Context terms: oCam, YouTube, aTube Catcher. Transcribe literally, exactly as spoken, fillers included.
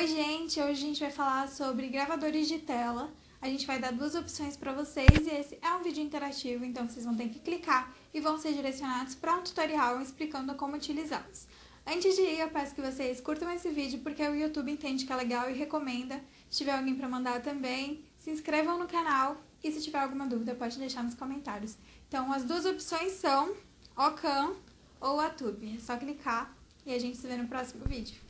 Oi gente, hoje a gente vai falar sobre gravadores de tela. A gente vai dar duas opções para vocês e esse é um vídeo interativo, então vocês vão ter que clicar e vão ser direcionados para um tutorial explicando como utilizá-los. Antes de ir, eu peço que vocês curtam esse vídeo porque o YouTube entende que é legal e recomenda. Se tiver alguém para mandar também, se inscrevam no canal e se tiver alguma dúvida pode deixar nos comentários. Então as duas opções são Ocam ou aTube, é só clicar e a gente se vê no próximo vídeo.